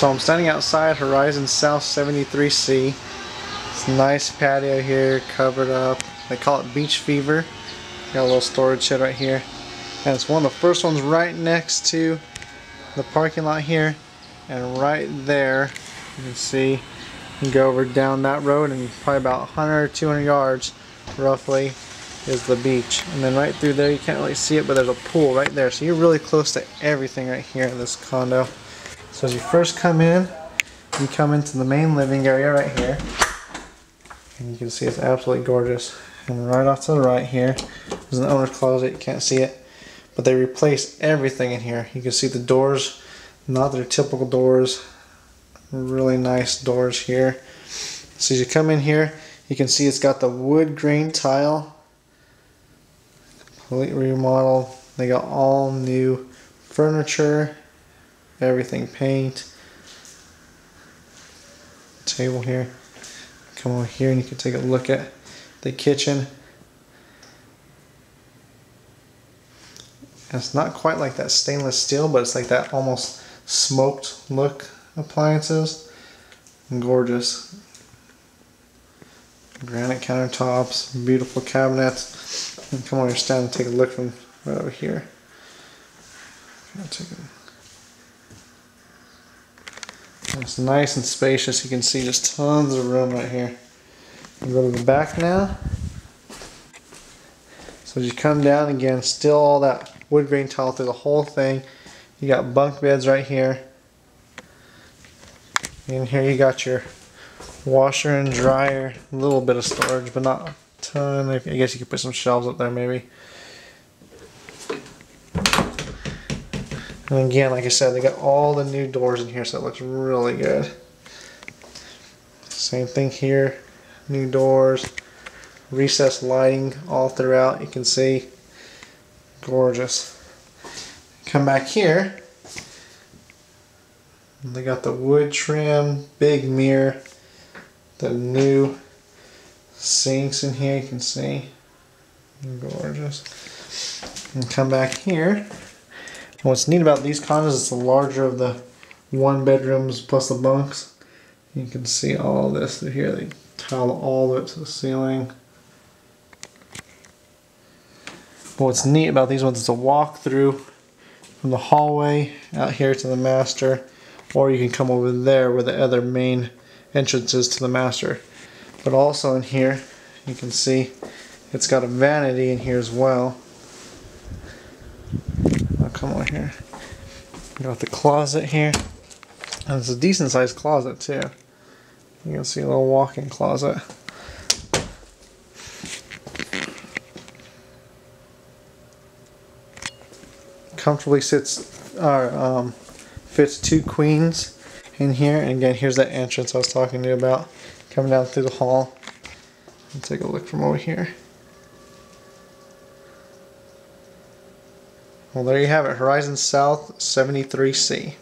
So I'm standing outside Horizon South 73C. It's a nice patio here, covered up. They call it beach fever. Got a little storage shed right here. And it's one of the first ones right next to the parking lot here. And right there, you can see, you can go over down that road and probably about 100 or 200 yards, roughly, is the beach. And then right through there, you can't really see it, but there's a pool right there. So you're really close to everything right here in this condo. So as you first come in, you come into the main living area right here. And you can see it's absolutely gorgeous. And right off to the right here, there's an owner's closet, you can't see it. But they replaced everything in here. You can see the doors, not their typical doors. Really nice doors here. So as you come in here, you can see it's got the wood grain tile. Complete remodel. They got all new furniture, everything, paint, table here. Come over here and you can take a look at the kitchen. And it's not quite like that stainless steel, but it's like that almost smoked look appliances. Gorgeous. Granite countertops, beautiful cabinets. And come on your stand and take a look from right over here. It's nice and spacious. You can see just tons of room right here. You go to the back now. So as you come down again, still all that wood grain tile through the whole thing. You got bunk beds right here. And here you got your washer and dryer. A little bit of storage, but not a ton. I guess you could put some shelves up there maybe. And again, like I said, they got all the new doors in here, so it looks really good. Same thing here, new doors, recessed lighting all throughout, you can see. Gorgeous. Come back here, and they got the wood trim, big mirror, the new sinks in here, you can see. Gorgeous. And come back here. And what's neat about these condos is the larger of the one bedrooms plus the bunks. You can see all this through here. They tile all the way up to the ceiling. But what's neat about these ones is a walk through from the hallway out here to the master, or you can come over there where the other main entrance is to the master. But also in here, you can see it's got a vanity in here as well. Come on here. Got the closet here. And it's a decent sized closet too. You can see a little walk-in closet. Comfortably sits or fits two queens in here. And again, here's that entrance I was talking to you about. Coming down through the hall. Let's take a look from over here. Well, there you have it, Horizon South 73C.